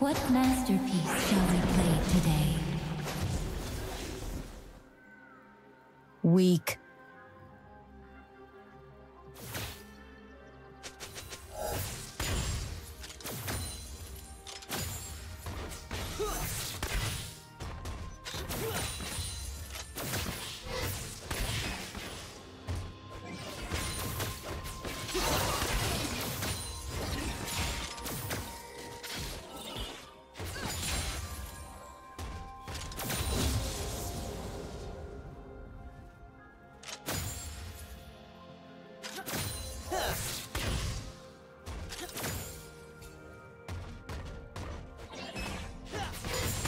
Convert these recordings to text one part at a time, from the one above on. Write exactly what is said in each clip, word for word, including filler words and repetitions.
What masterpiece shall we play today? Weak. Yes.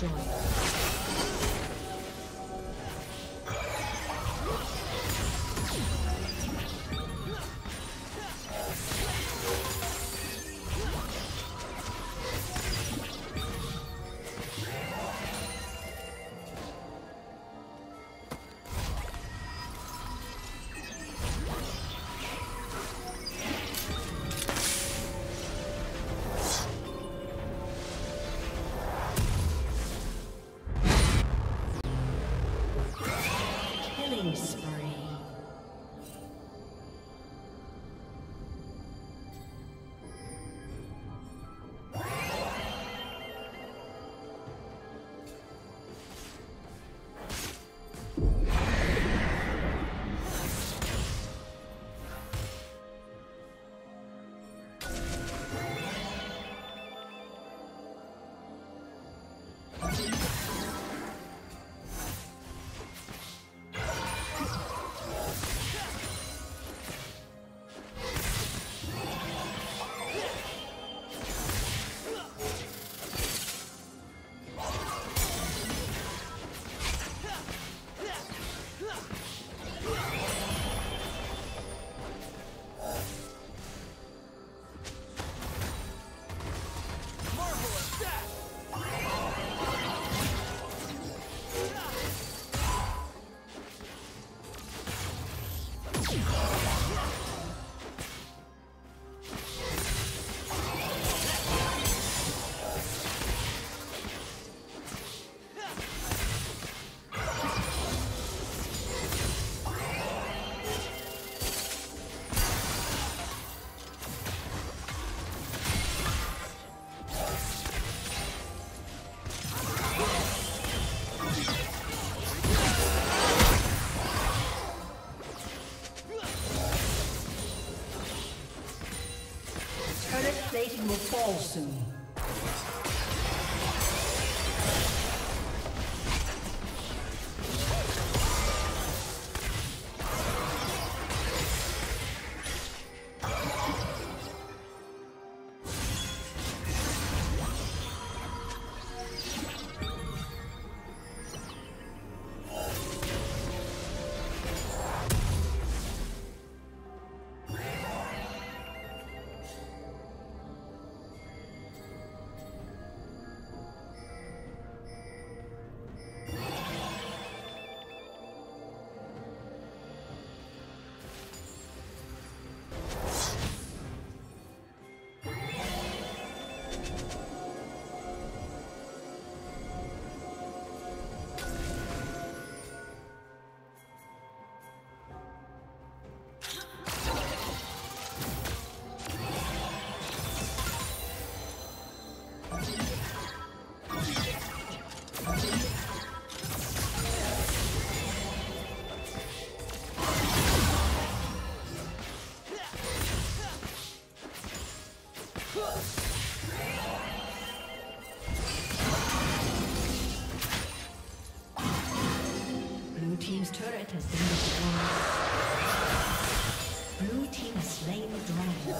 destroyed. Plating will fall soon. Has been destroyed. Blue team has slain the dragon.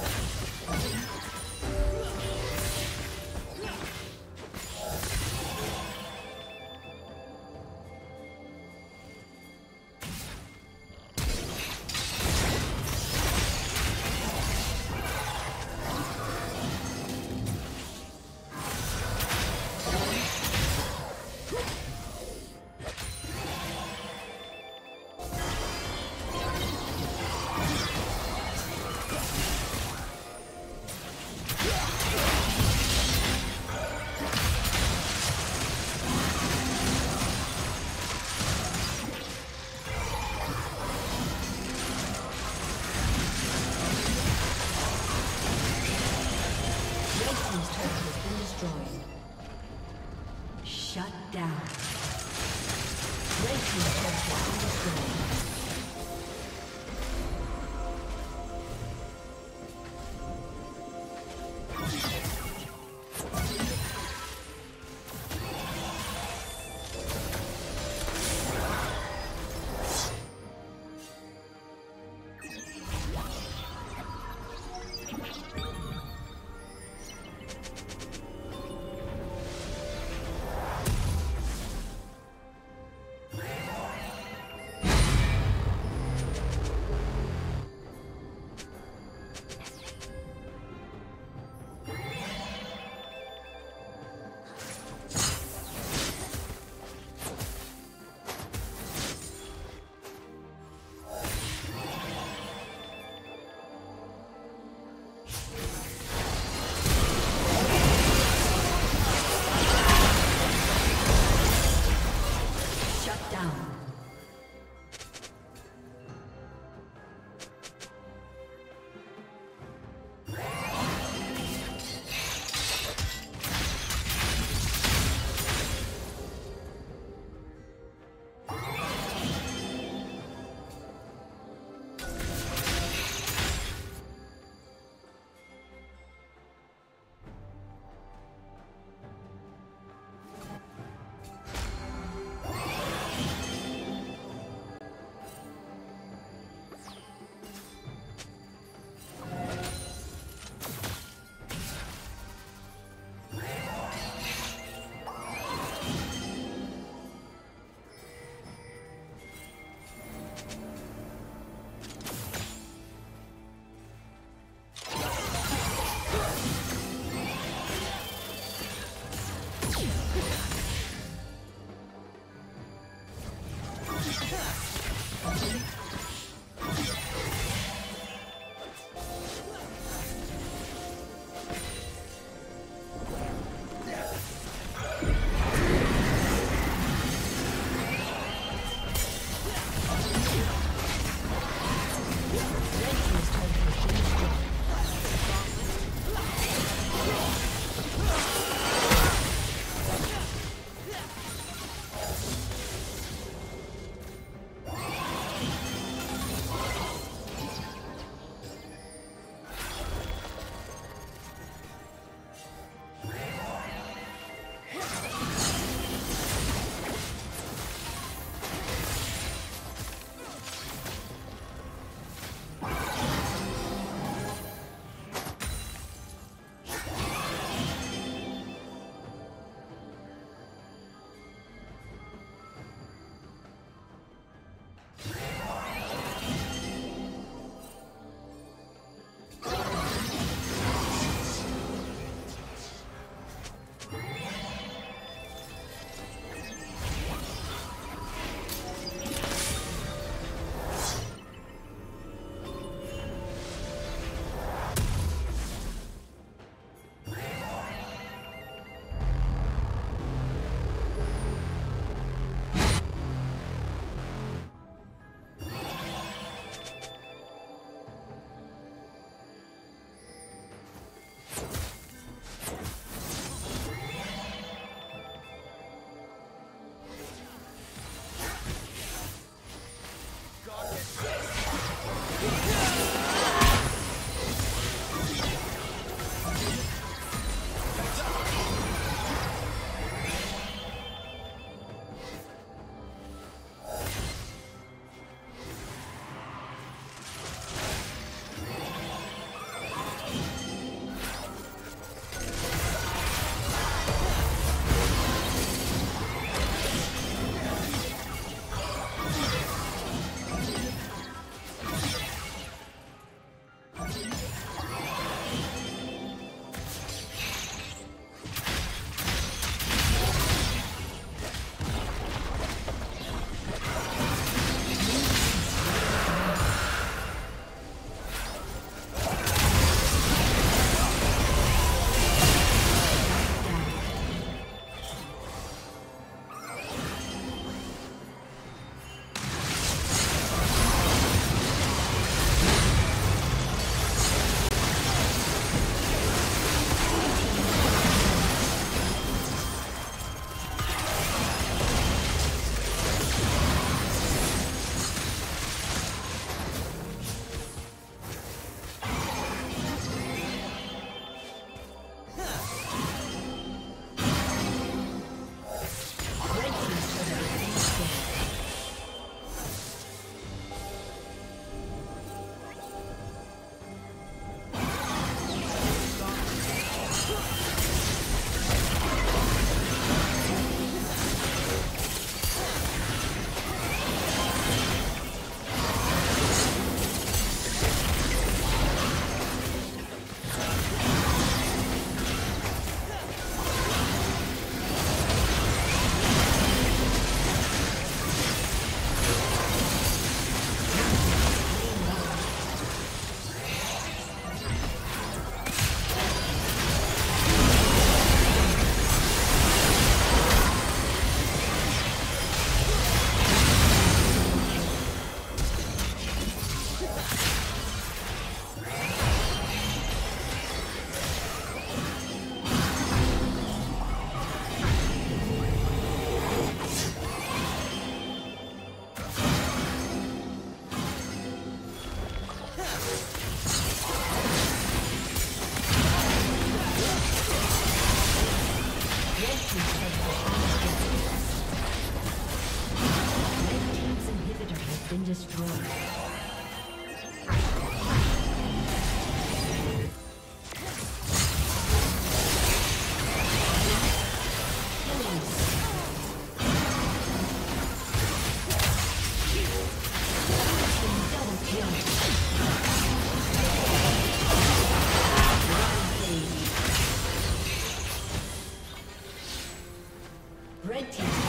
Red team.